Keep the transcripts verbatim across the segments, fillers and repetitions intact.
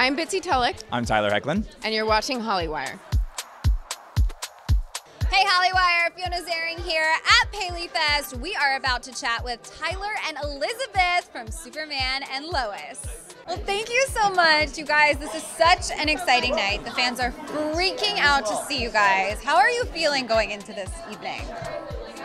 I'm Bitsie Tulloch. I'm Tyler Hoechlin. And you're watching Hollywire. Hey Hollywire, Fiona Ziering here at PaleyFest. We are about to chat with Tyler and Elizabeth from Superman and Lois. Well, thank you so much, you guys. This is such an exciting night. The fans are freaking out to see you guys. How are you feeling going into this evening?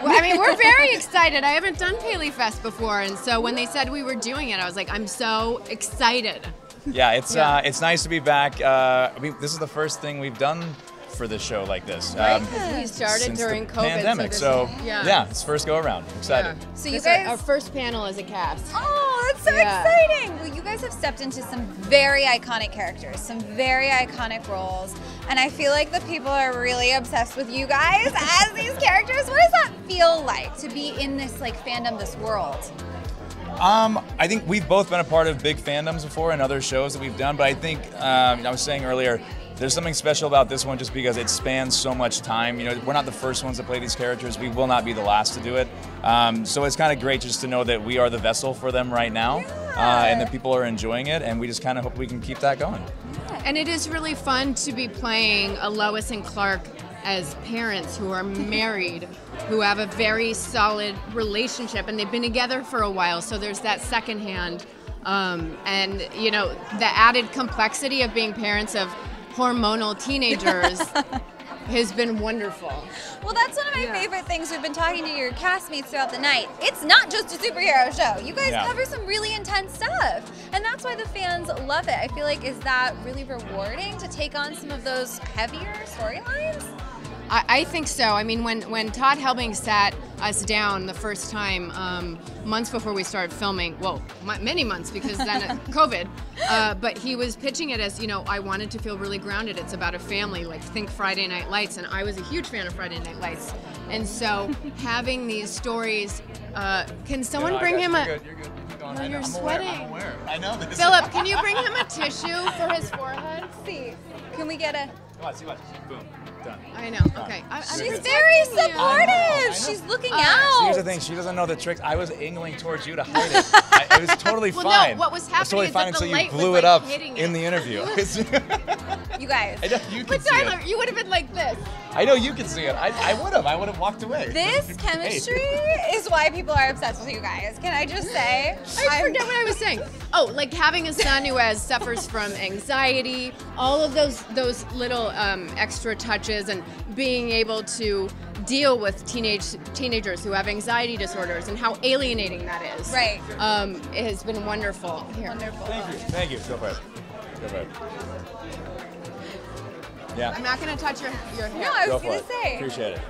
I mean, we're very excited. I haven't done PaleyFest before, and so when they said we were doing it, I was like, I'm so excited. Yeah, it's yeah. Uh, it's nice to be back. Uh, I mean, this is the first thing we've done for this show like this. Right, um, we started during COVID pandemic, so, so yeah. yeah, it's first go around. Excited. Yeah. So you this guys, our first panel is a cast. Oh, that's so yeah. exciting! Well, you guys have stepped into some very iconic characters, some very iconic roles, and I feel like the people are really obsessed with you guys as these characters. What does that feel like to be in this like fandom, this world? Um, I think we've both been a part of big fandoms before and other shows that we've done, but I think um, I was saying earlier, there's something special about this one just because it spans so much time. You know, we're not the first ones to play these characters. We will not be the last to do it. Um, so it's kind of great just to know that we are the vessel for them right now, yeah. uh, and that people are enjoying it, and we just kind of hope we can keep that going. Yeah. And it is really fun to be playing a Lois and Clark as parents who are married, who have a very solid relationship, and they've been together for a while, so there's that secondhand. Um, and, you know, the added complexity of being parents of hormonal teenagers has been wonderful. Well, that's one of my yeah. favorite things. We've been talking to your castmates throughout the night. It's not just a superhero show. You guys yeah. cover some really intense stuff, and that's why the fans love it. I feel like, is that really rewarding to take on some of those heavier storylines? I, I think so. I mean, when, when Todd Helbing sat us down the first time, um, months before we started filming, well, many months because then COVID, uh, but he was pitching it as, you know, I wanted to feel really grounded. It's about a family, like think Friday Night Lights, and I was a huge fan of Friday Night Lights. And so having these stories, uh, can someone no, bring him you're a... Good, you're good. You're no, right you're now. Sweating. I'm aware. I'm aware. I know this. Philip, can you bring him a tissue for his forehead? See, can we get a... Come on, see what? Boom. Done. I know. Okay. I, she's very supportive. I know, I know. She's looking uh, out. Here's the thing. She doesn't know the tricks. I was angling towards you to hide it. I, it was totally well, fine. No, what was happening? It was totally is fine until you blew was, it like, up in it. the interview. You guys. I know you can but see Tyler, it. you would have been like this. I know you can see it. I, I would have. I would have walked away. This chemistry is why people are obsessed with you guys. Can I just say? I I'm, forget what I was saying. Oh, like having a son who has suffers from anxiety. All of those those little um, extra touches. And being able to deal with teenage teenagers who have anxiety disorders and how alienating that is. Right. Um, it has been wonderful. Here. Wonderful. Thank you. Thank you. Go for it. Go for it. Yeah. I'm not gonna touch your your hair. No, I was Go gonna say. Appreciate it.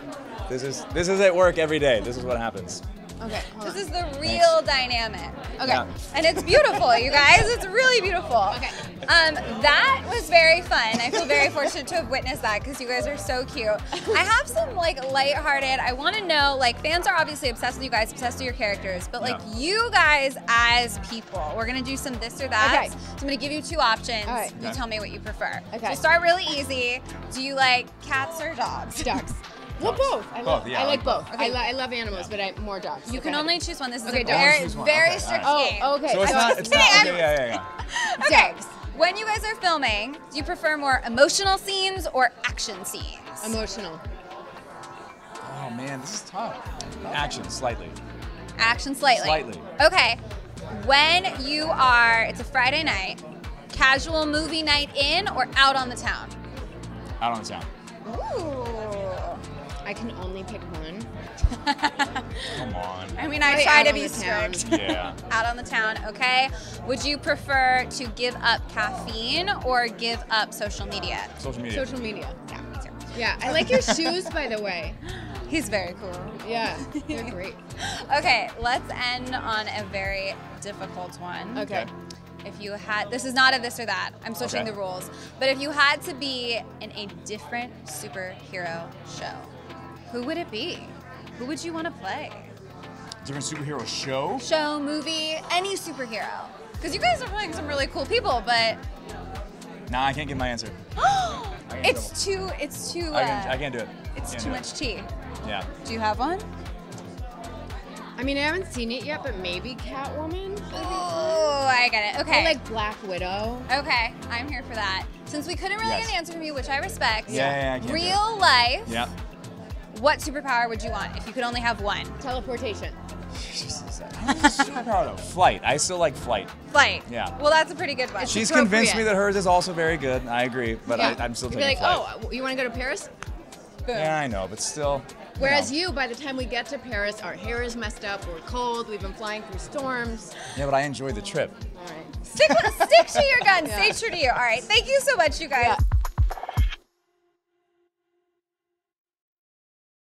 This is this is at work every day. This is what happens. Okay. Hold this on. is the real Thanks. dynamic. Okay. Yeah. And it's beautiful, you guys. It's really beautiful. Okay. Um, that was very fun. I feel very fortunate to have witnessed that because you guys are so cute. I have some like lighthearted. I want to know, like, fans are obviously obsessed with you guys, obsessed with your characters, but like yeah. you guys as people, we're gonna do some this or that. Okay. So I'm gonna give you two options. All right. You okay. tell me what you prefer. Okay. So start really easy. Do you like cats or dogs? Dogs. Well, both. I, both, love, yeah, I like both. Okay. I, lo I love animals, yeah. but I more dogs. You okay. can only choose one. This is okay, a very, very okay, strict right. game. Oh, okay. So it's I not, it's not okay, yeah, yeah, yeah. Okay. When you guys are filming, do you prefer more emotional scenes or action scenes? Emotional. Oh, man, this is tough. Action, slightly. Action, slightly. Slightly. Okay. When you are, it's a Friday night, casual movie night in or out on the town? Out on the town. Ooh. I can only pick one. Come on. I mean, I right, try to be strict. Yeah. Out on the town, okay. Would you prefer to give up caffeine or give up social media? Social media. Social media. Yeah, me too. Yeah, I like your shoes, by the way. He's very cool. Yeah, they're great. Okay, let's end on a very difficult one. Okay. If you had, this is not a this or that, I'm switching okay. the rules, but if you had to be in a different superhero show, who would it be? Who would you want to play? Different superhero show? Show, movie, any superhero. Because you guys are playing some really cool people, but... Nah, I can't give my answer. it's too, it's too... Uh, I, can, I can't do it. It's too much tea. Yeah. Do you have one? I I mean, I haven't seen it yet, but maybe Catwoman? Oh, I get it. Okay. Or like Black Widow. Okay, I'm here for that. Since we couldn't really yes. get an answer from you, which I respect. Yeah, yeah, yeah. I real life. Yeah. What superpower would you want if you could only have one? Teleportation. Jesus, I'm superpower though. Flight. I still like flight. Flight. Yeah. Well, that's a pretty good one. It's She's convinced me that hers is also very good. I agree, but yeah. I, I'm still You'd taking be like, flight. Oh, you want to go to Paris? Boom. Yeah, I know, but still. Whereas you, know. you, by the time we get to Paris, our hair is messed up, we're cold, we've been flying through storms. Yeah, but I enjoyed the trip. All right. Stick, stick to your guns. Yeah. Stay true to you. All right. Thank you so much, you guys. Yeah.